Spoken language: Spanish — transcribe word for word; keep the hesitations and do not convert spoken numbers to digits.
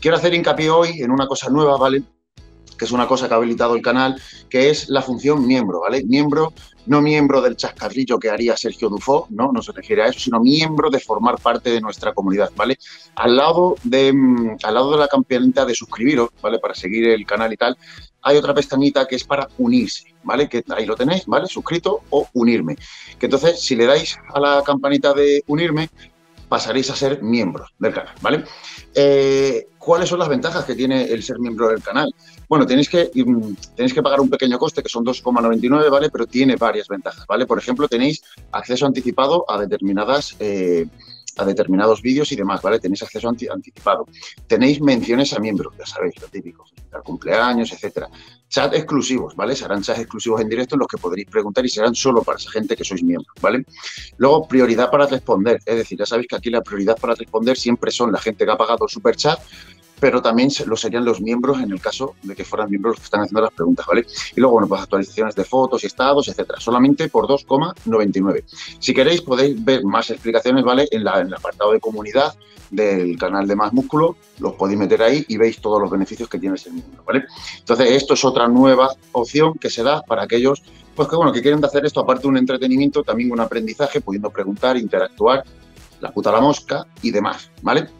Quiero hacer hincapié hoy en una cosa nueva, ¿vale? Que es una cosa que ha habilitado el canal, que es la función miembro, ¿vale? Miembro, no miembro del chascarrillo que haría Sergio Dufo, no, no se refiere a eso, sino miembro de formar parte de nuestra comunidad, ¿vale? Al lado de, al lado de la campanita de suscribiros, ¿vale? Para seguir el canal y tal, hay otra pestañita que es para unirse, ¿vale? Que ahí lo tenéis, ¿vale? Suscrito o unirme. Que entonces, si le dais a la campanita de unirme, pasaréis a ser miembros del canal, ¿vale? Eh, ¿Cuáles son las ventajas que tiene el ser miembro del canal? Bueno, tenéis que, tenéis que pagar un pequeño coste, que son dos coma noventa y nueve, ¿vale? Pero tiene varias ventajas, ¿vale? Por ejemplo, tenéis acceso anticipado a determinadas... Eh, a determinados vídeos y demás, ¿vale? Tenéis acceso anticipado. Tenéis menciones a miembros, ya sabéis, lo típico, al cumpleaños, etcétera. Chat exclusivos, ¿vale? Serán chats exclusivos en directo en los que podréis preguntar y serán solo para esa gente que sois miembros, ¿vale? Luego, prioridad para responder. Es decir, ya sabéis que aquí la prioridad para responder siempre son la gente que ha pagado el superchat, pero también lo serían los miembros en el caso de que fueran miembros los que están haciendo las preguntas, ¿vale? Y luego, bueno, pues actualizaciones de fotos y estados, etcétera, solamente por dos coma noventa y nueve. Si queréis, podéis ver más explicaciones, ¿vale? En, la, en el apartado de comunidad del canal de Más Músculo, los podéis meter ahí y veis todos los beneficios que tiene ese miembro, ¿vale? Entonces, esto es otra nueva opción que se da para aquellos, pues que, bueno, que quieren hacer esto, aparte de un entretenimiento, también un aprendizaje, pudiendo preguntar, interactuar, la puta la mosca y demás, ¿vale?